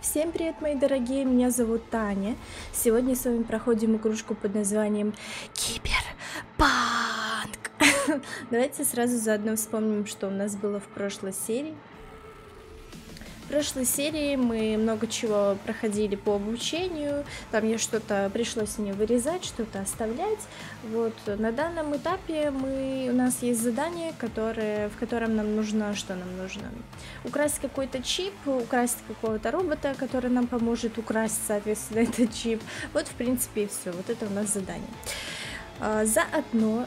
Всем привет, мои дорогие, меня зовут Таня. Сегодня с вами проходим игрушку под названием Киберпанк. Давайте сразу заодно вспомним, что у нас было в прошлой серии. В прошлой серии мы много чего проходили по обучению, там я что-то пришлось мне вырезать, что-то оставлять. Вот на данном этапе у нас есть задание, в котором нам нужно, что нам нужно? Украсть какой-то чип, украсть какого-то робота, который нам поможет украсть, соответственно, этот чип. Вот, в принципе, и все. Вот это у нас задание. Заодно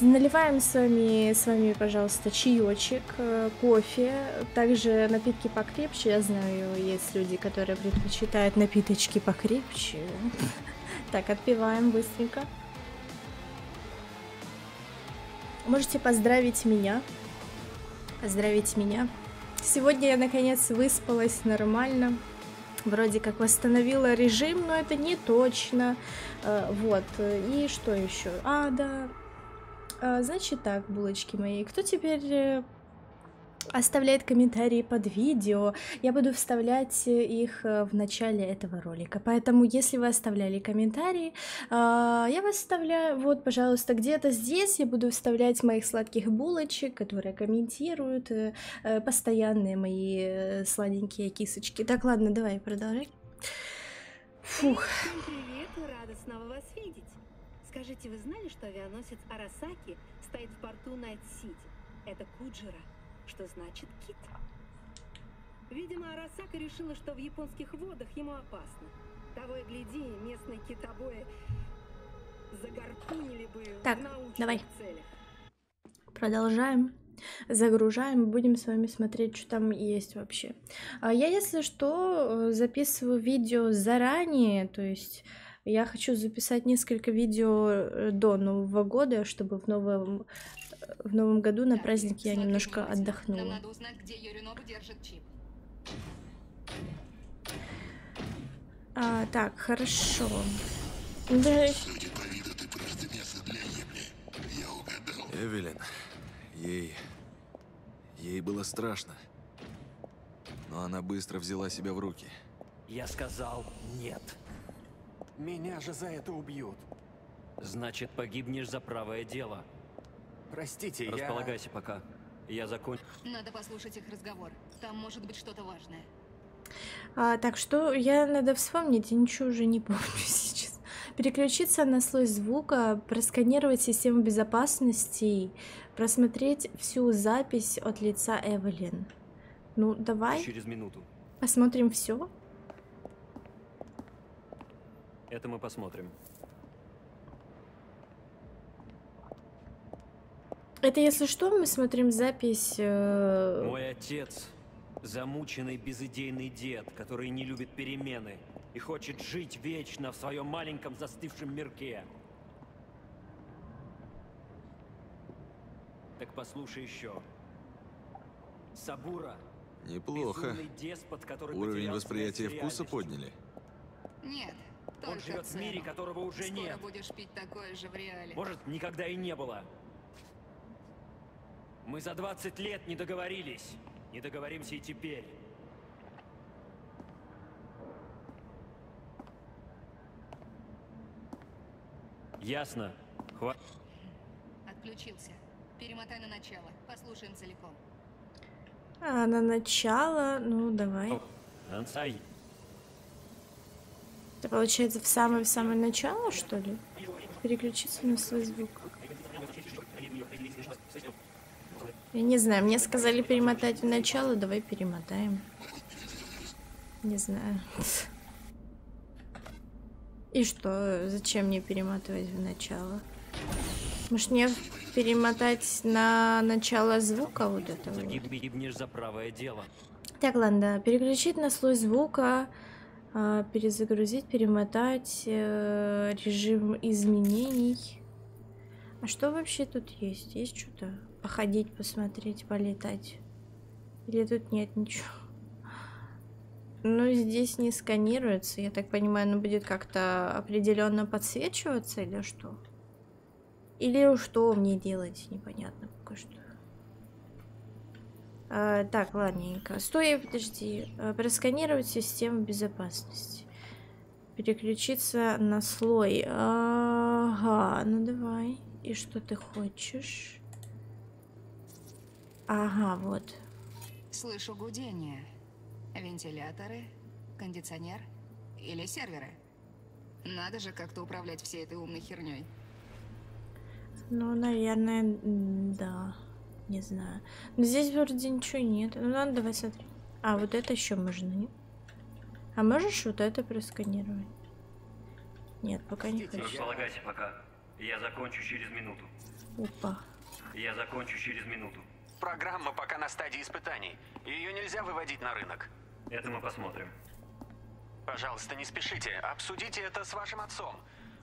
наливаем с вами, пожалуйста, чаечек, кофе, также напитки покрепче. Я знаю, есть люди, которые предпочитают напиточки покрепче. Так, отпиваем быстренько. Можете поздравить меня. Сегодня я, наконец, выспалась нормально. Вроде как восстановила режим, но это не точно. Вот, и что еще? Да. Значит так, булочки мои, кто теперь оставляет комментарии под видео, я буду вставлять их в начале этого ролика. Поэтому, если вы оставляли комментарии, я вас вставляю, вот, пожалуйста, где-то здесь я буду вставлять моих сладких булочек, которые комментируют постоянные мои сладенькие кисочки. Так, ладно, давай, продолжай. Фух. Привет, рада снова вас видеть. Скажите, вы знали, что авианосец Арасаки стоит в порту Найт Сити? Это Куджира. Что значит кит? Видимо, Арасака решила, что в японских водах ему опасно. Того и гляди, местные китобои загорпунили бы в научных целях. Продолжаем. Загружаем, будем с вами смотреть, что там есть вообще. Я, если что, записываю видео заранее, то есть я хочу записать несколько видео до Нового года, чтобы в новом году на празднике я немножко отдохнула. Нам надо узнать, где Юринобу держит чип. Так, хорошо. Да. Судя по виду, ты просто мясо для ебли. Я угадал. Эвелин, ей было страшно, но она быстро взяла себя в руки. Я сказал нет. Меня же за это убьют. Значит, погибнешь за правое дело. Простите, располагайся пока. Я закончу. Надо послушать их разговор. Там может быть что-то важное. Так что надо вспомнить, я ничего уже не помню сейчас. Переключиться на слой звука, просканировать систему безопасности, просмотреть всю запись от лица Эвелин. Ну, давай. Через минуту. Посмотрим все. Это мы посмотрим. Это, если что, мы смотрим запись... Мой отец – замученный безыдейный дед, который не любит перемены и хочет жить вечно в своем маленьком застывшем мирке. Так послушай еще. Сабура. Неплохо. Деспот, уровень восприятия вкуса подняли. Нет. Он живет в мире, которого уже нет. Будешь пить такое же в реале. Может, никогда и не было. Мы за 20 лет не договорились. Не договоримся и теперь. Ясно. Хватит. Отключился. Перемотай на начало. Послушаем целиком. На начало? Ну, давай. Ансай. Это получается в самое начало, что ли? Переключиться на свой звук. Я не знаю, мне сказали перемотать в начало, давай перемотаем. Не знаю. И что, зачем мне перематывать в начало? Может, мне перемотать на начало звука вот этого? Так, ладно, переключить на слой звука, перезагрузить, перемотать, режим изменений. А что вообще тут есть? Есть что-то? Походить, посмотреть, полетать. Или тут нет ничего? Ну, здесь не сканируется. Я так понимаю, оно будет как-то определенно подсвечиваться или что? Или что мне делать? Непонятно пока что. Так, ладненько. Стой, подожди. Просканировать систему безопасности. Переключиться на слой. Ага, ну давай. И что ты хочешь? Ага, вот. Слышу гудение. Вентиляторы, кондиционер или серверы. Надо же как-то управлять всей этой умной херней. Ну, наверное, да. Не знаю. Но здесь вроде ничего нет. Ну ладно, давай смотри. А, вот это еще можно, нет? А можешь вот это просканировать? Нет, пока не хочу. Располагайся пока. Я закончу через минуту. Опа. Я закончу через минуту. Программа пока на стадии испытаний. Ее нельзя выводить на рынок. Это мы посмотрим. Пожалуйста, не спешите. Обсудите это с вашим отцом.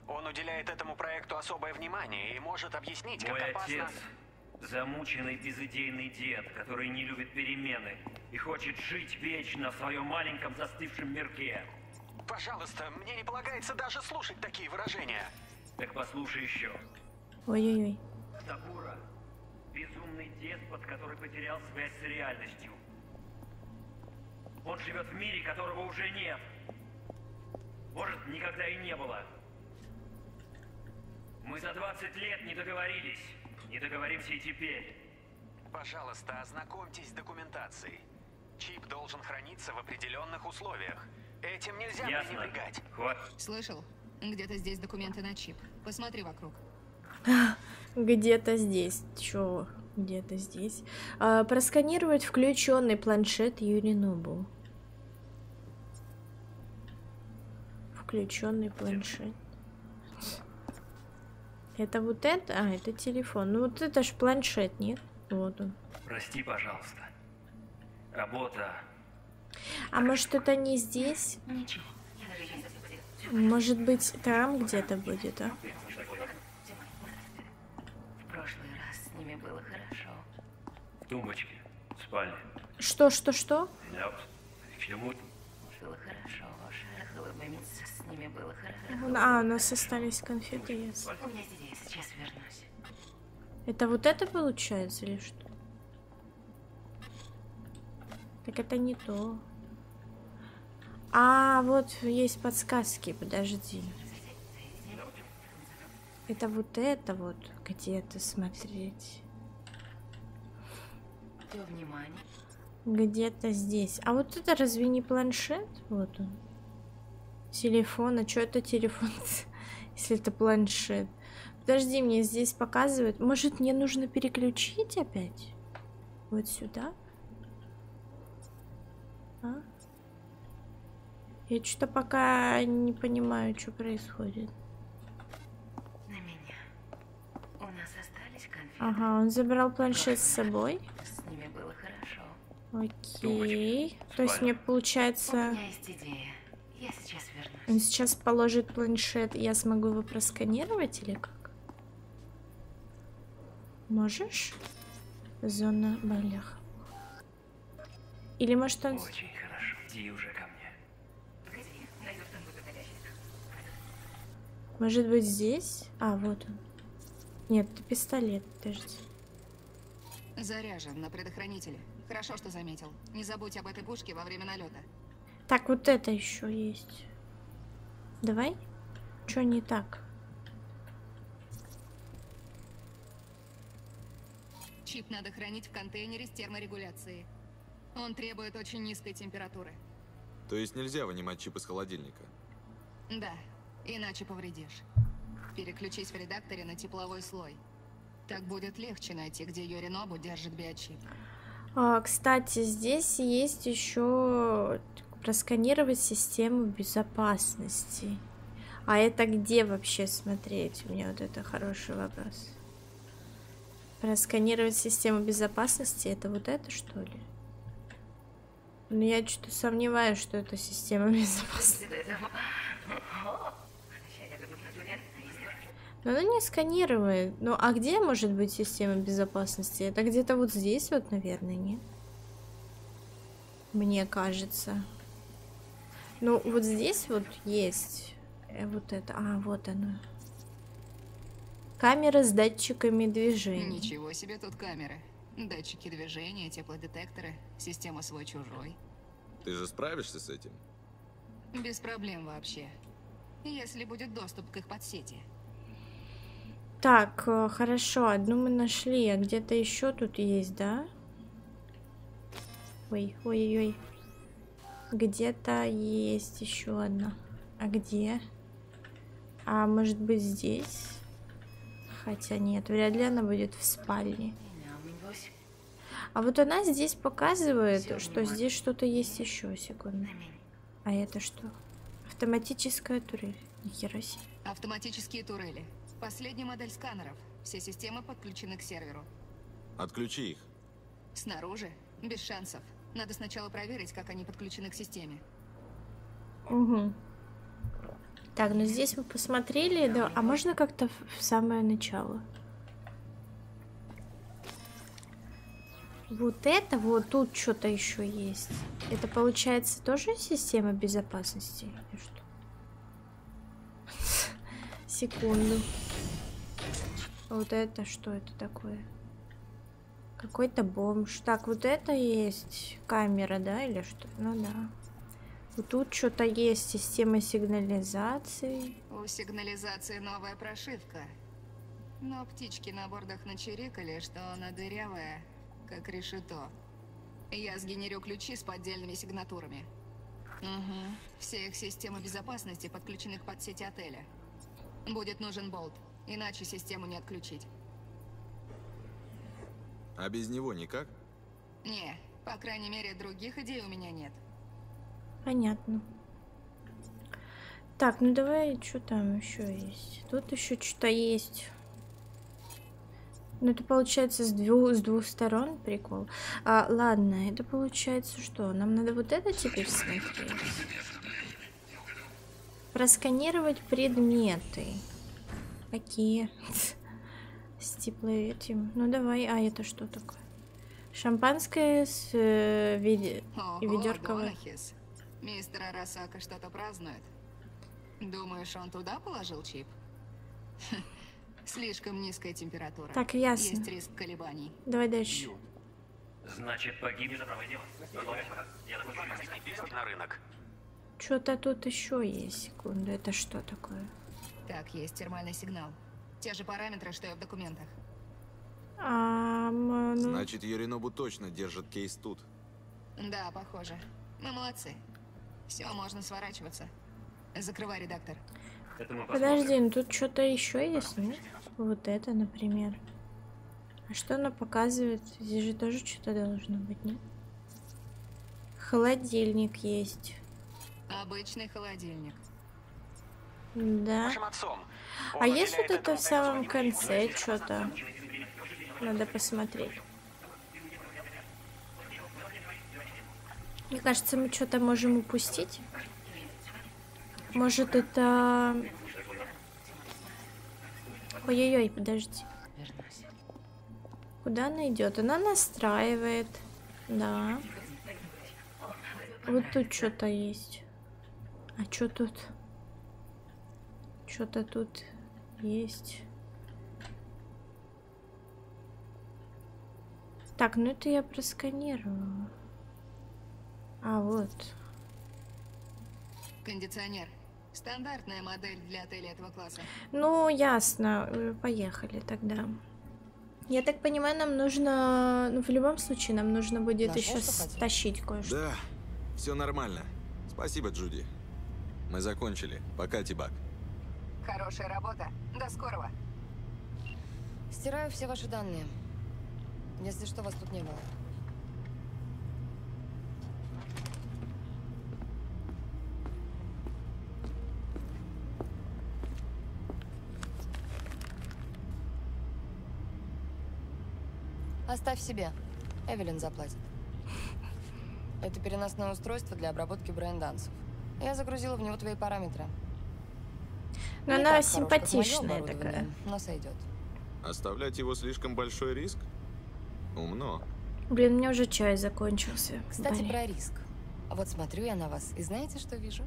Он уделяет этому проекту особое внимание и может объяснить, как опасно... Мой отец – замученный безыдейный дед, который не любит перемены и хочет жить вечно в своем маленьком застывшем мирке. Пожалуйста, мне не полагается даже слушать такие выражения. Так послушай еще. Ой-ой-ой. Табура – безумный деспот, который потерял связь с реальностью. Он живет в мире, которого уже нет. Может, никогда и не было. Мы за 20 лет не договорились. Не договоримся и теперь. Пожалуйста, ознакомьтесь с документацией. Чип должен храниться в определенных условиях. Этим нельзя пренебрегать. Слышал? Где-то здесь документы на чип. Посмотри вокруг. Где-то здесь. Чё? Где-то здесь. Просканировать включенный планшет Юринобу. Включенный планшет. Это вот это? А, это телефон. Ну вот это ж планшет, нет? Вот он. Прости, пожалуйста. Работа. А может это не здесь? Ничего. Может быть там где-то будет, а? В прошлый раз с ними было хорошо. В тумбочке, в спальне. Что? К чему? Было хорошо. С ними было хорошо. А, у нас остались конфеты. Я сейчас вернусь. Это вот это получается или что? Так это не то. А, вот есть подсказки. Подожди. Это вот где-то смотреть. Где-то здесь. А вот это разве не планшет? Вот он. Телефон, а что это телефон, если это планшет? Подожди, мне здесь показывают. Может, мне нужно переключить опять? Вот сюда? А? Я что-то пока не понимаю, что происходит. На меня. У нас остались конфеты. Ага, он забрал планшет с собой. С ними было хорошо. Окей. То есть мне получается... Я сейчас вернусь. Он сейчас положит планшет, я смогу его просканировать или как? Можешь? Зона болях. Или может он... Очень хорошо. Иди уже ко мне. Погоди, найдешь там выходящий. Может быть здесь? А, вот он. Нет, это пистолет, подожди. Заряжен на предохранителе. Хорошо, что заметил. Не забудь об этой пушке во время налета. Так, вот это еще есть. Давай. Что не так? Чип надо хранить в контейнере с терморегуляцией. Он требует очень низкой температуры. То есть нельзя вынимать чип из холодильника? Да, иначе повредишь. Переключись в редакторе на тепловой слой. Так будет легче найти, где Юринобу держит биочип. А, кстати, здесь есть еще... Просканировать систему безопасности. А это где вообще смотреть? У меня вот это хороший вопрос. Просканировать систему безопасности, это вот это что ли? Ну я что-то сомневаюсь, что это система безопасности. Но она не сканирует. Ну а где может быть система безопасности? Это где-то вот здесь вот, наверное, нет? Мне кажется. Ну, вот здесь вот есть вот это. А, вот оно. Камера с датчиками движения. Ничего себе тут камеры. Датчики движения, теплодетекторы, система свой-чужой. Ты же справишься с этим? Без проблем вообще. Если будет доступ к их подсети. Так, хорошо, одну мы нашли, а где-то еще тут есть, да? Ой, ой, ой. Где-то есть еще одна. А где? А может быть здесь? Хотя нет, вряд ли она будет в спальне. А вот она здесь показывает, что здесь что-то есть еще. Секунду. А это что? Автоматическая турель. Нихера себе. Автоматические турели. Последняя модель сканеров. Все системы подключены к серверу. Отключи их. Снаружи? Без шансов. Надо сначала проверить, как они подключены к системе. Угу. Так, ну здесь мы посмотрели. Да. А можно как-то в самое начало? Вот это, вот тут что-то еще есть. Это получается тоже система безопасности? Что? Секунду. Вот это что это такое? Какой-то бомж. Так, вот это есть камера, да, или что? Ну да. Вот тут что-то есть, система сигнализации. У сигнализации новая прошивка. Но птички на бордах начирикали, что она дырявая, как решето. Я сгенерю ключи с поддельными сигнатурами. Угу. Все их системы безопасности подключены к подсети отеля. Будет нужен болт, иначе систему не отключить. А без него никак? Не, по крайней мере, других идей у меня нет. Понятно. Так, ну давай, что там еще есть? Тут еще что-то есть. Ну это получается с двух сторон прикол. А, ладно, это получается что? Нам надо вот это теперь смотреть. Просканировать предметы. Какие? С тепловетием. Ну давай, а это что такое? Шампанское с ведерковой. Мистер Арасака что-то празднует. Думаешь, он туда положил чип? Слишком низкая температура. Так, ясно. Есть риск колебаний. Давай дальше. Значит, погибнет. На рынок. Что-то тут еще есть. Секунду, это что такое? Так, есть термальный сигнал. Те же параметры, что и в документах. Значит, Юринобу точно держит кейс тут. Да, похоже. Мы молодцы. Все, можно сворачиваться. Закрывай, редактор. Подожди, ну тут что-то еще есть, нет? Вот это, например. А что она показывает? Здесь же тоже что-то должно быть, нет? Холодильник есть. Обычный холодильник. Да. А есть вот это в самом конце что-то? Надо посмотреть. Мне кажется, мы что-то можем упустить. Может, это... Ой-ой-ой, подожди. Куда она идет? Она настраивает. Да. Вот тут что-то есть. А что тут? Что-то тут есть. Так, ну это я просканировала. А вот. Кондиционер. Стандартная модель для отеля этого класса. Ну, ясно. Поехали тогда. Я так понимаю, нам нужно... Ну, в любом случае, нам нужно будет еще стащить кое-что. Да, все нормально. Спасибо, Джуди. Мы закончили. Пока, Ти-Баг. Хорошая работа. До скорого. Стираю все ваши данные. Если что, вас тут не было. Оставь себе. Эвелин заплатит. Это переносное устройство для обработки брейн-дансов. Я загрузила в него твои параметры. Но не она симпатичная такая. Но сойдет. Оставлять его слишком большой риск? Умно. Блин, у меня уже чай закончился. Кстати, про риск. Вот смотрю я на вас, и знаете, что вижу?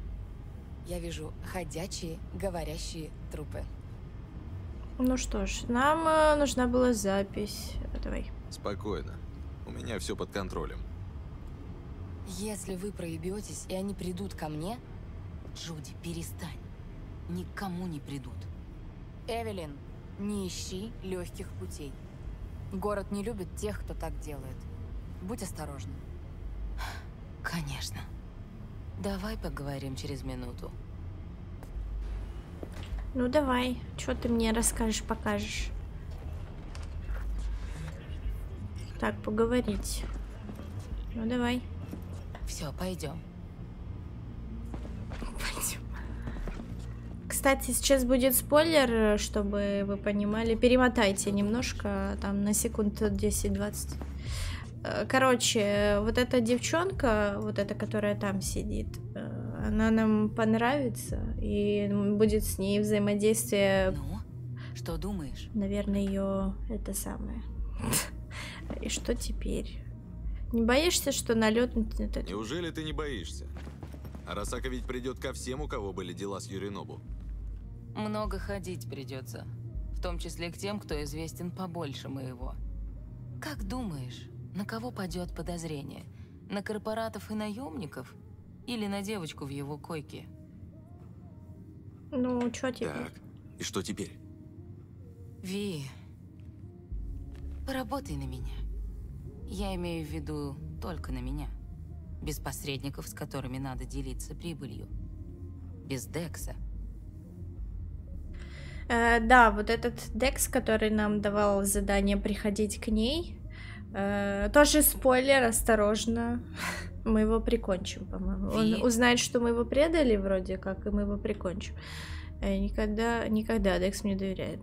Я вижу ходячие, говорящие трупы. Ну что ж, нам нужна была запись. Давай. Спокойно. У меня все под контролем. Если вы проебетесь, и они придут ко мне... Джуди, перестань. Никому не придут. Эвелин, не ищи легких путей. Город не любит тех, кто так делает. Будь осторожна. Конечно. Давай поговорим через минуту. Ну давай, что ты мне расскажешь, покажешь. Так, поговорить. Ну давай. Все, пойдем. Пойдем. Кстати, сейчас будет спойлер, чтобы вы понимали. Перемотайте немножко, там на секунд 10-20. Короче, вот эта девчонка, вот эта, которая там сидит, она нам понравится, и будет с ней взаимодействие. Ну, что думаешь? Наверное, ее это самое. И что теперь? Не боишься, что налет? Неужели ты не боишься? Арасака ведь придет ко всем, у кого были дела с Юринобу. Много ходить придется, в том числе к тем, кто известен побольше моего. Как думаешь, на кого падет подозрение? На корпоратов и наемников? Или на девочку в его койке? Ну, что теперь? Так, и что теперь? Ви, поработай на меня. Я имею в виду только на меня. Без посредников, с которыми надо делиться прибылью. Без Декса. Да, вот этот Декс, который нам давал задание приходить к ней. Тоже спойлер, осторожно. Мы его прикончим, по-моему. Он узнает, что мы его предали, вроде как, и мы его прикончим. Никогда, никогда Декс мне доверяет.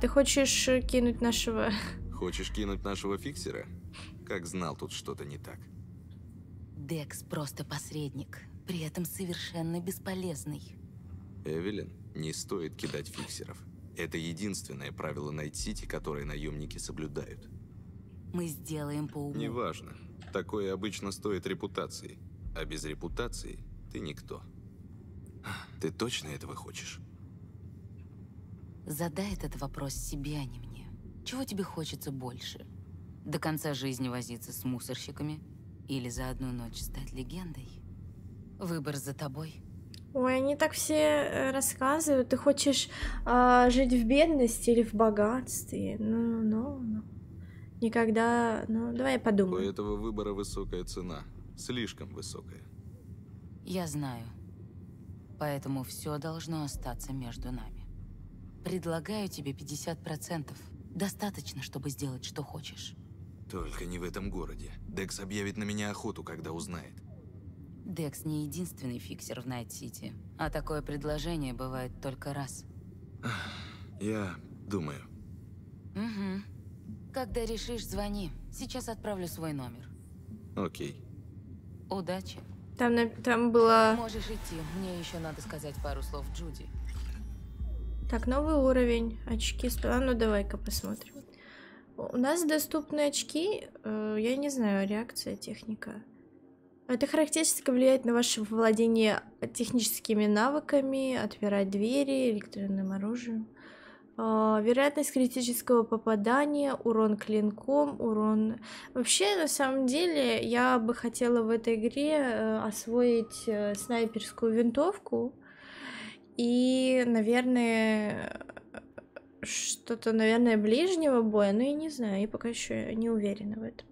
Ты хочешь кинуть нашего... Хочешь кинуть нашего фиксера? Как знал, тут что-то не так. Декс просто посредник, при этом совершенно бесполезный. Эвелин, не стоит кидать фиксеров. Это единственное правило Найт Сити, которое наемники соблюдают. Мы сделаем по уму. Неважно. Такое обычно стоит репутации, а без репутации ты никто. Ты точно этого хочешь? Задай этот вопрос себе, а не мне. Чего тебе хочется больше? До конца жизни возиться с мусорщиками или за одну ночь стать легендой? Выбор за тобой. Ой, они так все рассказывают. Ты хочешь жить в бедности или в богатстве? Ну. Никогда... Ну, давай я подумаю. У этого выбора высокая цена. Слишком высокая. Я знаю. Поэтому все должно остаться между нами. Предлагаю тебе 50%. Достаточно, чтобы сделать, что хочешь. Только не в этом городе. Декс объявит на меня охоту, когда узнает. Декс не единственный фиксер в Найт-Сити. А такое предложение бывает только раз. Я думаю. Угу. Когда решишь, звони. Сейчас отправлю свой номер. Окей. Удачи. Там было... Можешь идти. Мне еще надо сказать пару слов Джуди. Так, новый уровень. Очки. Ну, давай-ка посмотрим. У нас доступны очки. Я не знаю, реакция, техника. Это характеристика влияет на ваше владение техническими навыками, отпирать двери, электронным оружием. Вероятность критического попадания, урон клинком, урон... Вообще, на самом деле, я бы хотела в этой игре освоить снайперскую винтовку. И, наверное, что-то, наверное, ближнего боя. Ну, я не знаю, я пока еще не уверена в этом.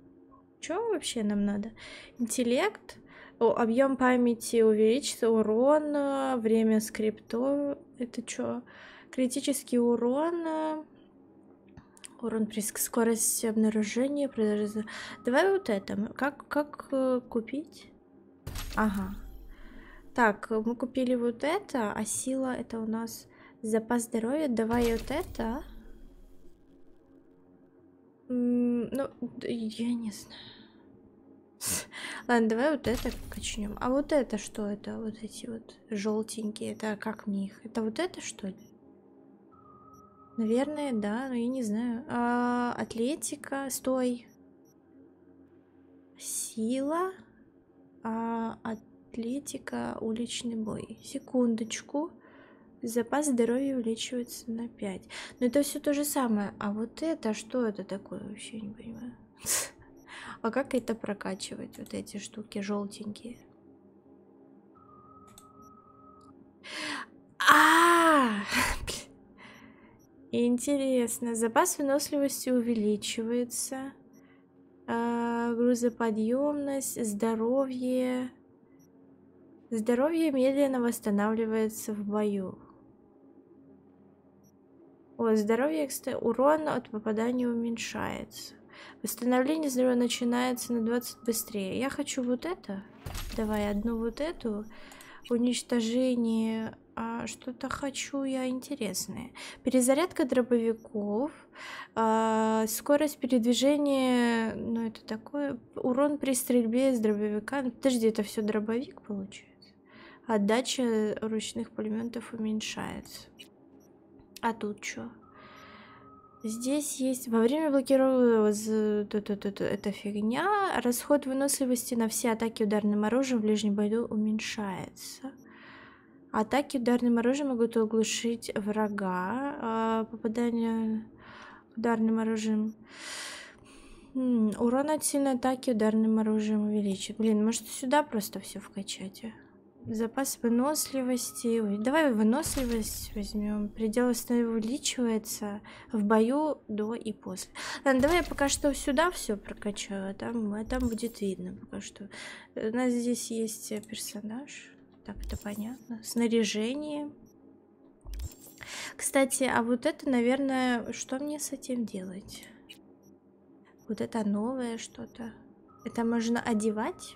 Чего вообще нам надо? Интеллект, объем памяти увеличится, урон, время скриптов. Это что? Критический урон, урон при скорости обнаружения, продолжительность. Давай вот это. Как купить? Ага. Так, мы купили вот это, а сила это у нас запас здоровья. Давай вот это. Ну, я не знаю. Ладно, давай вот это качнем. А вот это что это? Вот эти вот желтенькие. Это как мне их? Это вот это что ли? Наверное, да, но я не знаю. Атлетика, стой. Сила. Атлетика, уличный бой. Секундочку. Запас здоровья увеличивается на 5. Но это все то же самое. А вот это, что это такое? Вообще не понимаю. А как это прокачивать? Вот эти штуки желтенькие. А! Интересно. Запас выносливости увеличивается. Грузоподъемность, здоровье. Здоровье медленно восстанавливается в бою. О, здоровье, кстати, урон от попадания уменьшается. Восстановление здоровья начинается на 20 быстрее. Я хочу вот это. Давай одну вот эту. Уничтожение. А, что-то хочу я интересное. Перезарядка дробовиков. А, скорость передвижения. Ну, это такое. Урон при стрельбе из дробовика. Подожди, это все дробовик получается. Отдача ручных пулеметов уменьшается. А тут что? Здесь есть во время блокировки, это фигня. Расход выносливости на все атаки ударным оружием в ближнем бою уменьшается. Атаки ударным оружием могут оглушить врага. Попадание ударным оружием. Урон от сильной атаки ударным оружием увеличит. Блин, может сюда просто все вкачать? Запас выносливости. Ой, давай выносливость возьмем. Предел увеличивается в бою до и после. Ладно, давай я пока что сюда все прокачаю, а там будет видно пока что. У нас здесь есть персонаж. Так, это понятно. Снаряжение. Кстати, а вот это, наверное, что мне с этим делать? Вот это новое что-то. Это можно одевать?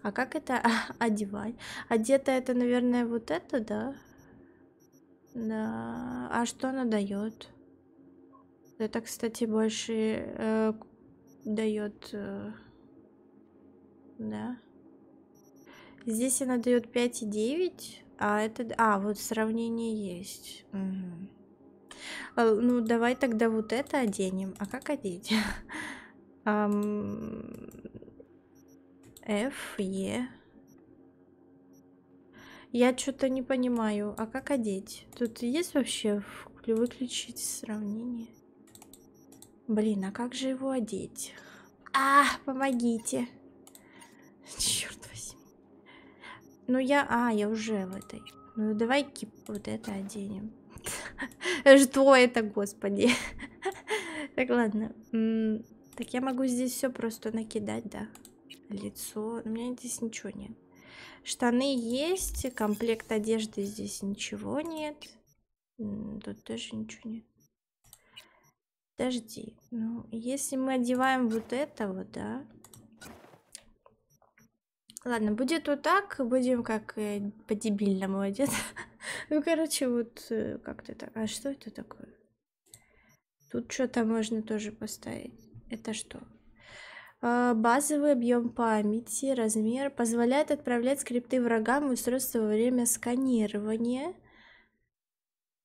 А как это одевать? Одета это, наверное, вот это, да? Да. А что она дает? Это, кстати, больше дает... да. Здесь она дает 5,9. А это... А, вот сравнение есть. Угу. Ну, давай тогда вот это оденем. А как одеть? F, E. Я что-то не понимаю. А как одеть? Тут есть вообще выключить сравнение? Блин, а как же его одеть? А, помогите. Черт возьми. Ну я... А, я уже в этой. Ну давай вот это оденем. Что это, господи? Так, ладно. Так я могу здесь все просто накидать, да? Лицо. У меня здесь ничего нет. Штаны есть. Комплект одежды здесь ничего нет. Тут тоже ничего нет. Подожди. Ну, если мы одеваем вот этого, да. Ладно, будет вот так. Будем как по-дебильному одеты. Ну, короче, вот как-то так. А что это такое? Тут что-то можно тоже поставить. Это что? Базовый объем памяти, размер, позволяет отправлять скрипты врагам и устройства во время сканирования.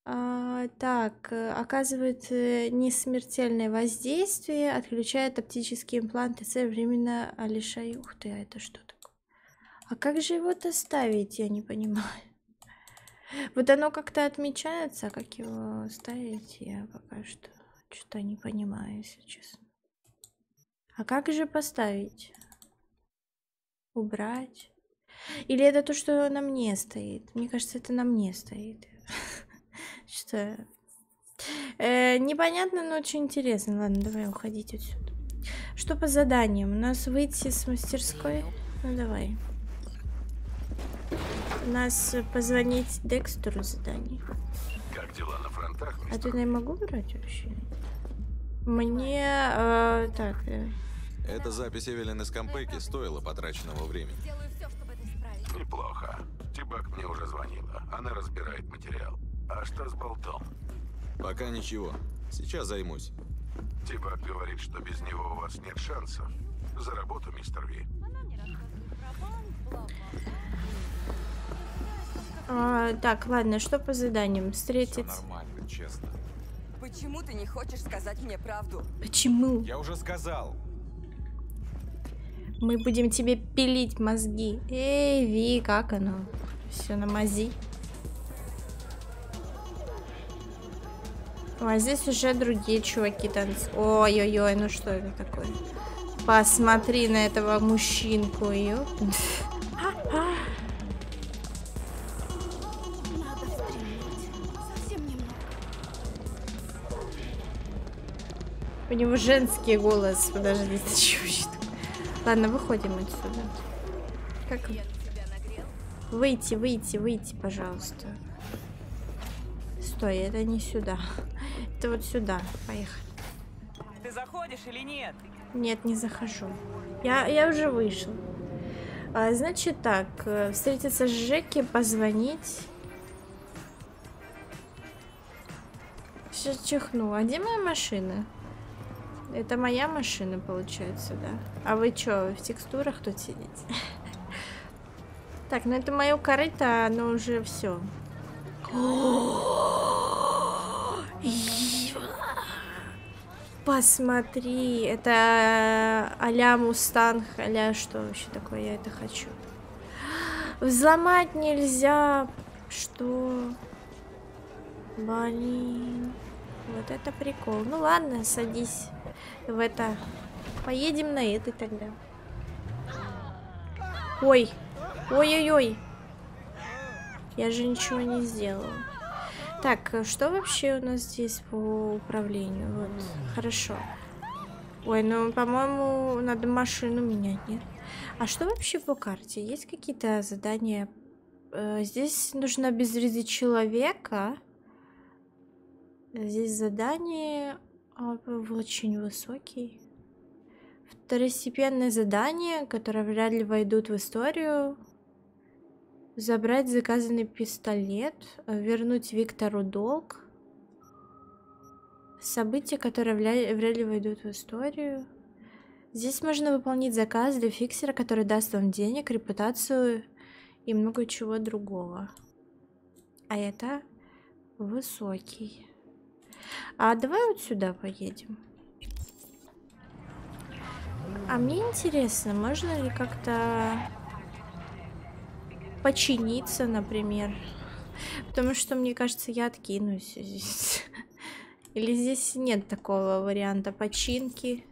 Так, оказывает несмертельное воздействие, отключает оптические импланты, временно лишает... Ух ты, а это что такое? А как же его-то ставить, я не понимаю. Вот оно как-то отмечается, а как его ставить, я пока что что-то не понимаю, если честно. А как же поставить? Убрать? Или это то, что на мне стоит? Мне кажется, это на мне стоит. Что? Непонятно, но очень интересно. Ладно, давай уходить отсюда. Что по заданиям? У нас выйти с мастерской? Ну, давай. У нас позвонить Декстеру задание. А ты не могу брать вообще? Мне... так... Эта запись Эвелин из Кампэки стоила потраченного времени. Все, чтобы это исправить. Неплохо. Ти-Баг мне уже звонила. Она разбирает материал. А что с болтом? Пока ничего. Сейчас займусь. Ти-Баг говорит, что без него у вас нет шансов. За работу, мистер Ви. Так, ладно, что по заданиям? Встретиться? Все нормально, честно. Почему ты не хочешь сказать мне правду? Почему? Я уже сказал. Мы будем тебе пилить мозги. Эй, Ви, как оно? Все на мази. А здесь уже другие чуваки танцуют. Ой-ой-ой, ну что это такое? Посмотри на этого мужчинку. У него женский голос. Подожди, ты чего? Ладно, выходим отсюда. Как? Выйти, выйти, выйти, пожалуйста. Стой, это не сюда. Это вот сюда. Поехали. Ты заходишь или нет? Нет, не захожу. Я уже вышел. А, значит так, встретиться с Жеки, позвонить. Сейчас чихну. А где моя машина? Это моя машина, получается, да? А вы чё, в текстурах тут сидите? Так, ну это мое корыто, оно уже все. Посмотри, это а-ля Мустанг, а-ля что вообще такое, я это хочу. Взломать нельзя, что? Блин, вот это прикол. Ну ладно, садись в это. Поедем на это тогда. Ой, ой-ой-ой. Я же ничего не сделала. Так, что вообще у нас здесь по управлению? Вот, хорошо. Ой, ну, по-моему, надо машину менять, нет? А что вообще по карте? Есть какие-то задания? Здесь нужно обезвредить человека. Здесь задание очень высокий. Второстепенное задание, которое вряд ли войдут в историю. Забрать заказанный пистолет, вернуть Виктору долг. События, которые вряд ли войдут в историю. Здесь можно выполнить заказ для фиксера, который даст вам денег, репутацию и много чего другого. А это высокий. А давай вот сюда поедем. А мне интересно, можно ли как-то... починиться, например. Потому что, мне кажется, я откинусь здесь. Или здесь нет такого варианта починки.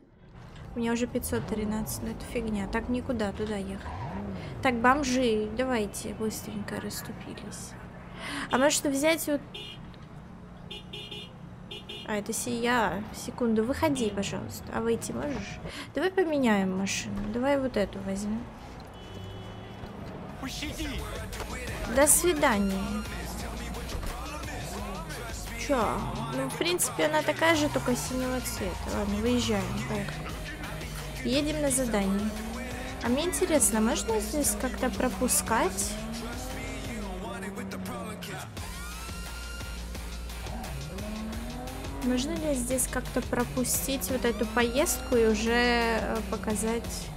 У меня уже 513, но это фигня. Так никуда, туда ехать. Так, бомжи, давайте быстренько расступились. А может взять вот... А, это сия. Секунду, выходи, пожалуйста. А выйти можешь? Давай поменяем машину. Давай вот эту возьмем. До свидания. Чё? Ну, в принципе, она такая же, только синего цвета. Ладно, выезжаем. Поехали. Едем на задание. А мне интересно, можно здесь как-то пропускать? Можно ли здесь как-то пропустить вот эту поездку и уже показать...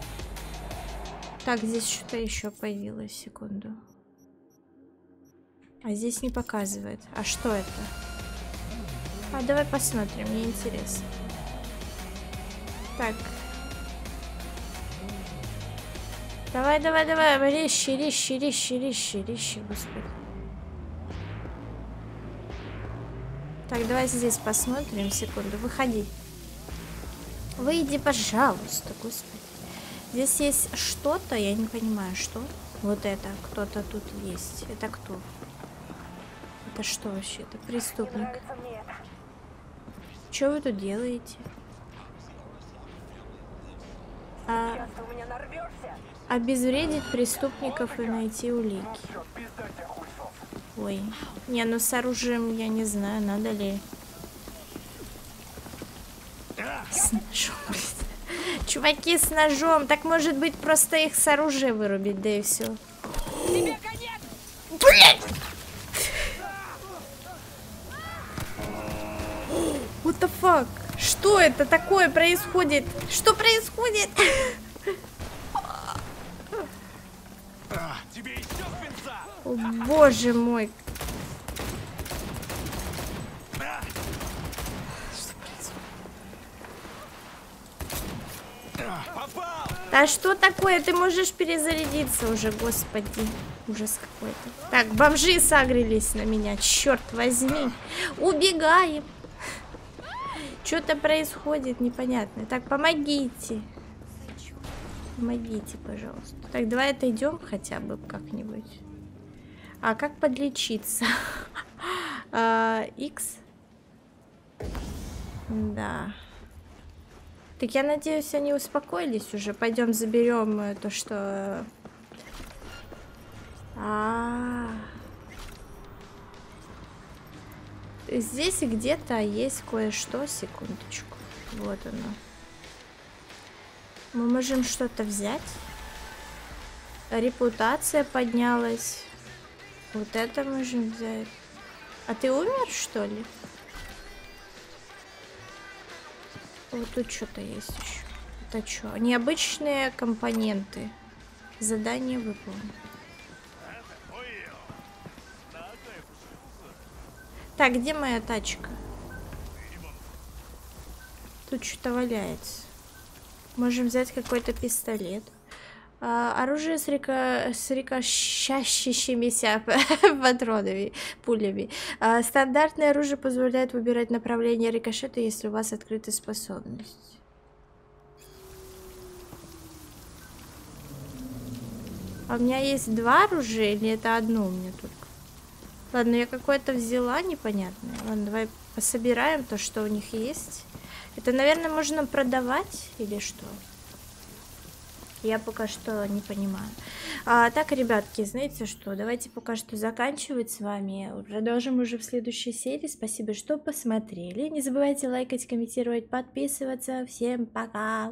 Так, здесь что-то еще появилось, секунду. А здесь не показывает. А что это? А давай посмотрим, мне интересно. Так. Давай, давай, давай, резче, резче, резче, резче, резче, господи. Так, давай здесь посмотрим, секунду, выходи. Выйди, пожалуйста, господи. Здесь есть что-то, я не понимаю, что. Вот это, кто-то тут есть. Это кто? Это что вообще? Это преступник. Что вы тут делаете? А... обезвредить преступников и найти улики. Ой. Не, ну с оружием я не знаю, надо ли. С ножом, блин. Чуваки с ножом. Так, может быть, просто их с оружия вырубить, да и все. Блин! What the fuck? Что это такое происходит? Что происходит? О, боже мой. Да что такое? Ты можешь перезарядиться уже, господи. Ужас какой-то. Так, бомжи сагрились на меня, черт возьми. Убегаем. Что-то происходит непонятно. Так, помогите. Помогите, пожалуйста. Так, давай отойдем хотя бы как-нибудь. А как подлечиться? X. Да. Так, я надеюсь, они успокоились уже. Пойдем заберем то, что... Здесь где-то есть кое-что. Секундочку. Вот оно. Мы можем что-то взять. Репутация поднялась. Вот это можем взять. А ты умер, что ли? Вот тут что-то есть еще. Это что? Необычные компоненты. Задание выполнено. Так, где моя тачка? Тут что-то валяется. Можем взять какой-то пистолет. Оружие с рикошащимися патронами, пулями. Стандартное оружие позволяет выбирать направление рикошета, если у вас открыта способность. А у меня есть два оружия, или это одно у меня только? Ладно, я какое-то взяла непонятное. Ладно, давай пособираем то, что у них есть. Это, наверное, можно продавать или что? Я пока что не понимаю. Так, ребятки, знаете что? Давайте пока что заканчивать с вами. Продолжим уже в следующей серии. Спасибо, что посмотрели. Не забывайте лайкать, комментировать, подписываться. Всем пока!